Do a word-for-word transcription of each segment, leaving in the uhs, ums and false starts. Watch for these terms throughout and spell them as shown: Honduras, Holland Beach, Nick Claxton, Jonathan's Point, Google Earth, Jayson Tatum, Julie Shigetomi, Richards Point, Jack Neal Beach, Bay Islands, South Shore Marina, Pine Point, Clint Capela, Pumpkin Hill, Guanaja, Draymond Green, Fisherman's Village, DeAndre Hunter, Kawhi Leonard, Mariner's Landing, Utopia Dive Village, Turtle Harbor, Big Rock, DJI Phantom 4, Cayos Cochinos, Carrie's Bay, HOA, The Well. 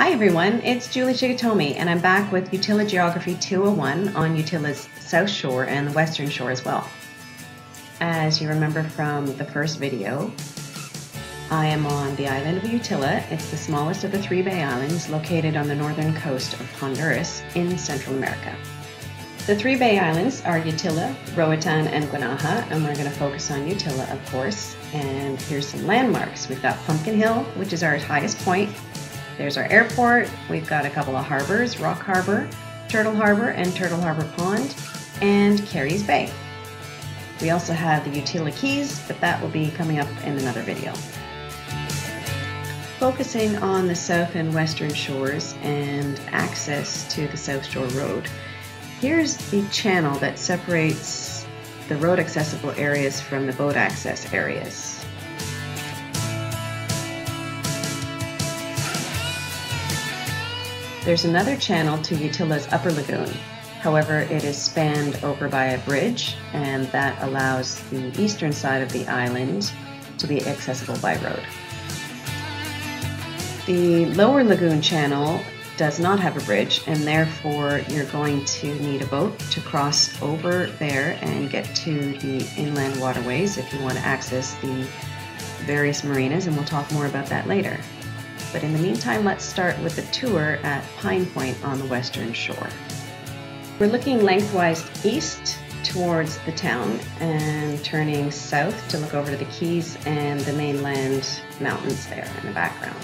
Hi everyone, it's Julie Shigetomi and I'm back with Utila Geography two oh one on Utila's South Shore and the Western Shore as well. As you remember from the first video, I am on the island of Utila. It's the smallest of the three Bay Islands located on the northern coast of Honduras in Central America. The three Bay Islands are Utila, Roatan, and Guanaja, and we're going to focus on Utila, of course. And here's some landmarks. We've got Pumpkin Hill, which is our highest point. There's our airport, we've got a couple of harbors, Rock Harbor, Turtle Harbor and Turtle Harbor Pond, and Carrie's Bay. We also have the Utila Keys, but that will be coming up in another video. Focusing on the south and western shores and access to the South Shore Road, here's the channel that separates the road accessible areas from the boat access areas. There's another channel to Utila's upper lagoon. However, it is spanned over by a bridge, and that allows the eastern side of the island to be accessible by road. The lower lagoon channel does not have a bridge, and therefore you're going to need a boat to cross over there and get to the inland waterways if you want to access the various marinas, and we'll talk more about that later. But in the meantime, let's start with a tour at Pine Point on the western shore. We're looking lengthwise east towards the town and turning south to look over to the Keys and the mainland mountains there in the background.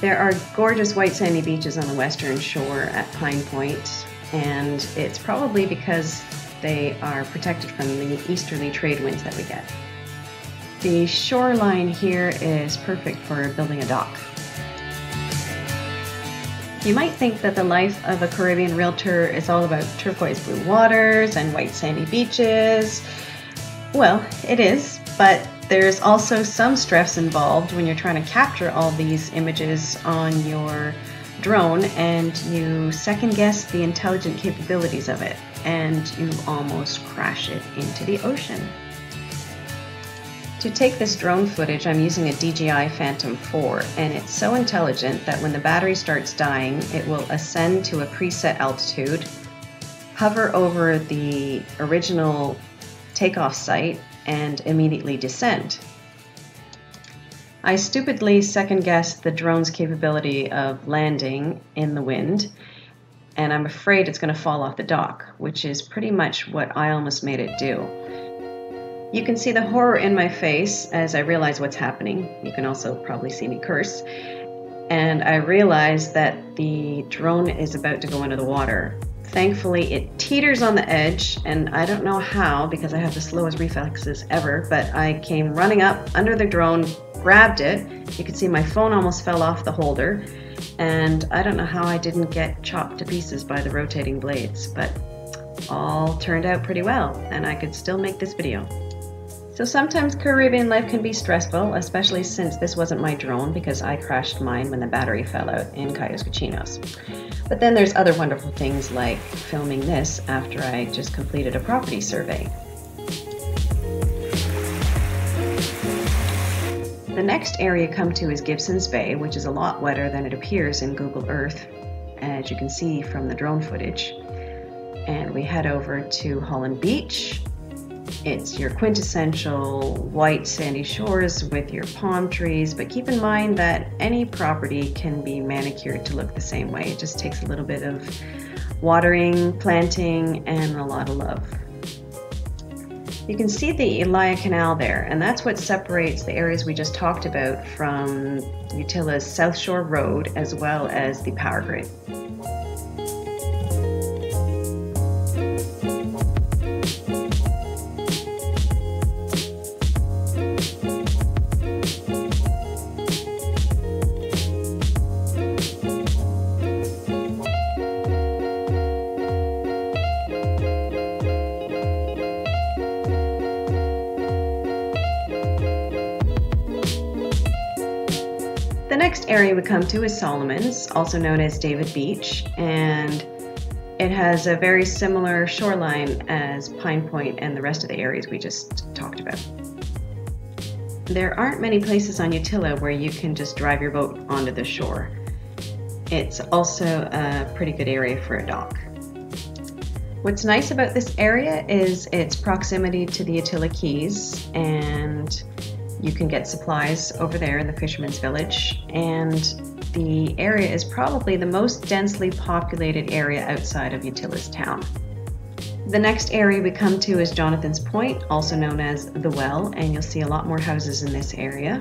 There are gorgeous white sandy beaches on the western shore at Pine Point, and it's probably because they are protected from the easterly trade winds that we get. The shoreline here is perfect for building a dock. You might think that the life of a Caribbean realtor is all about turquoise blue waters and white sandy beaches. Well, it is, but there's also some stress involved when you're trying to capture all these images on your drone and you second guess the intelligent capabilities of it and you almost crash it into the ocean. To take this drone footage, I'm using a D J I Phantom four, and it's so intelligent that when the battery starts dying, it will ascend to a preset altitude, hover over the original takeoff site, and immediately descend. I stupidly second-guessed the drone's capability of landing in the wind, and I'm afraid it's going to fall off the dock, which is pretty much what I almost made it do. You can see the horror in my face as I realize what's happening. You can also probably see me curse. And I realize that the drone is about to go into the water. Thankfully, it teeters on the edge, and I don't know how, because I have the slowest reflexes ever, but I came running up under the drone, grabbed it. You can see my phone almost fell off the holder, and I don't know how I didn't get chopped to pieces by the rotating blades, but all turned out pretty well, and I could still make this video. So sometimes Caribbean life can be stressful, especially since this wasn't my drone because I crashed mine when the battery fell out in Cayos Cochinos. But then there's other wonderful things like filming this after I just completed a property survey. The next area come to is Gibson's Bay, which is a lot wetter than it appears in Google Earth, as you can see from the drone footage. And we head over to Holland Beach. It's your quintessential white sandy shores with your palm trees, but keep in mind that any property can be manicured to look the same way. It just takes a little bit of watering, planting, and a lot of love. You can see the Elia Canal there, and that's what separates the areas we just talked about from Utila's South Shore Road as well as the power grid. The next area we come to is Solomon's, also known as David Beach, and it has a very similar shoreline as Pine Point and the rest of the areas we just talked about. There aren't many places on Utila where you can just drive your boat onto the shore. It's also a pretty good area for a dock. What's nice about this area is its proximity to the Utila Keys, and you can get supplies over there in the Fisherman's Village, and the area is probably the most densely populated area outside of Utila's town. The next area we come to is Jonathan's Point, also known as The Well, and you'll see a lot more houses in this area,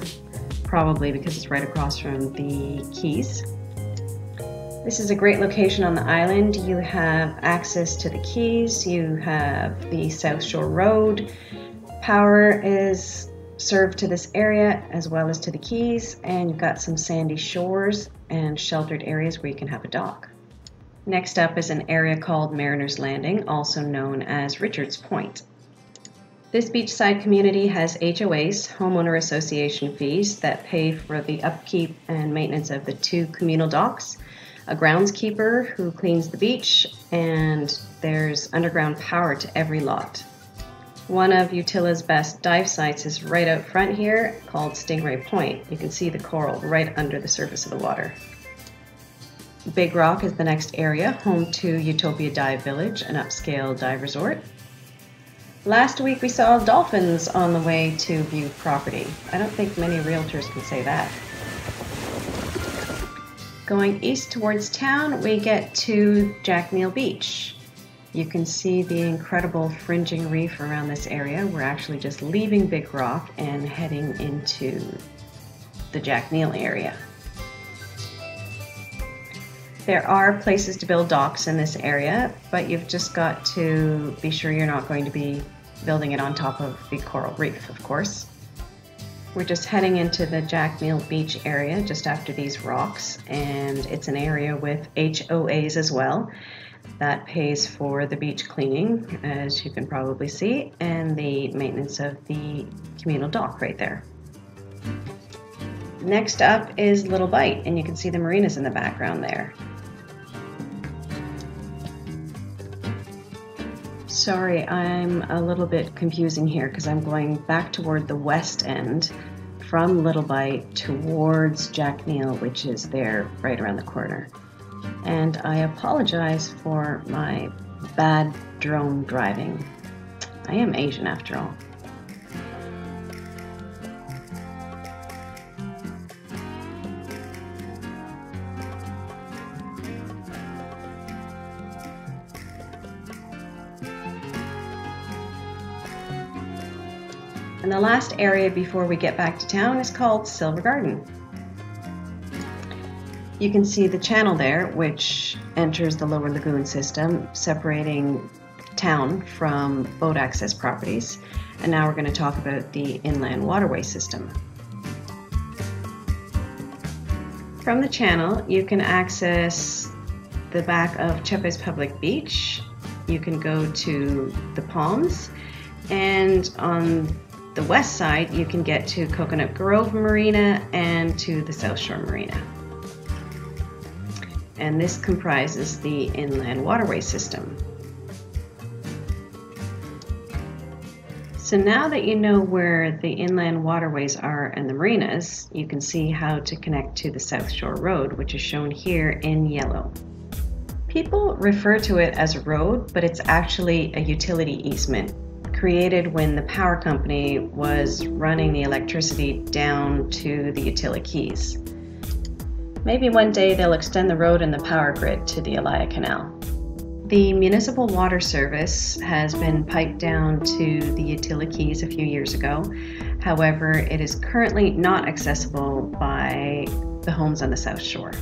probably because it's right across from the Keys. This is a great location on the island. You have access to the Keys, you have the South Shore Road, power is served to this area as well as to the Keys, and you've got some sandy shores and sheltered areas where you can have a dock. Next up is an area called Mariner's Landing, also known as Richards Point. This beachside community has H O As, homeowner association fees, that pay for the upkeep and maintenance of the two communal docks, a groundskeeper who cleans the beach, and there's underground power to every lot. One of Utila's best dive sites is right out front here, called Stingray Point. You can see the coral right under the surface of the water. Big Rock is the next area, home to Utopia Dive Village, an upscale dive resort. Last week we saw dolphins on the way to view property. I don't think many realtors can say that. Going east towards town, we get to Jack Neal Beach. You can see the incredible fringing reef around this area. We're actually just leaving Big Rock and heading into the Jack Neal area. There are places to build docks in this area, but you've just got to be sure you're not going to be building it on top of the coral reef, of course. We're just heading into the Jack Neal Beach area just after these rocks, and it's an area with H O As as well. That pays for the beach cleaning, as you can probably see, and the maintenance of the communal dock right there. Next up is Little Bight, and you can see the marinas in the background there. Sorry, I'm a little bit confusing here because I'm going back toward the west end from Little Bight towards Jack Neal, which is there right around the corner. And I apologize for my bad drone driving. I am Asian after all. And the last area before we get back to town is called Silver Garden. You can see the channel there, which enters the lower lagoon system, separating town from boat access properties. And now we're going to talk about the inland waterway system. From the channel, you can access the back of Chepes Public Beach. You can go to the Palms, and on the west side, you can get to Coconut Grove Marina and to the South Shore Marina. And this comprises the inland waterway system. So now that you know where the inland waterways are and the marinas, you can see how to connect to the South Shore Road, which is shown here in yellow. People refer to it as a road, but it's actually a utility easement created when the power company was running the electricity down to the Utila Keys. Maybe one day they'll extend the road and the power grid to the Elia Canal. The municipal water service has been piped down to the Utila Keys a few years ago. However, it is currently not accessible by the homes on the South Shore.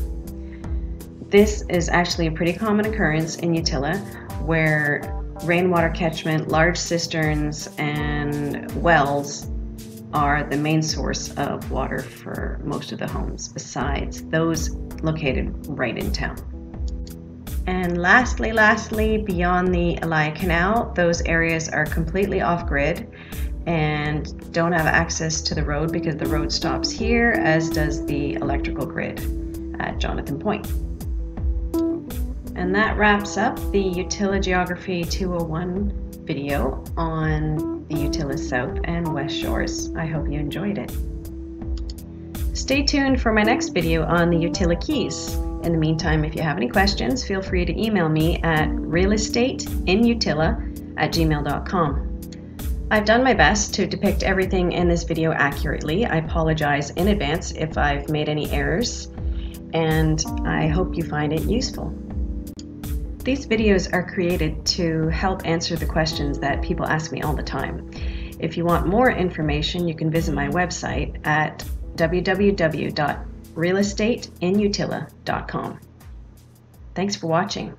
This is actually a pretty common occurrence in Utila, where rainwater catchment, large cisterns, and wells are the main source of water for most of the homes, besides those located right in town. And lastly, lastly, beyond the Elia Canal, those areas are completely off-grid and don't have access to the road because the road stops here, as does the electrical grid at Jonathan Point. And that wraps up the Utila Geography two oh one video on the Utila South and West Shores. I hope you enjoyed it. Stay tuned for my next video on the Utila Keys. In the meantime, if you have any questions, feel free to email me at realestateinutila at gmail dot com. I've done my best to depict everything in this video accurately. I apologize in advance if I've made any errors, and I hope you find it useful. These videos are created to help answer the questions that people ask me all the time. If you want more information, you can visit my website at w w w dot real estate in utila dot com. Thanks for watching.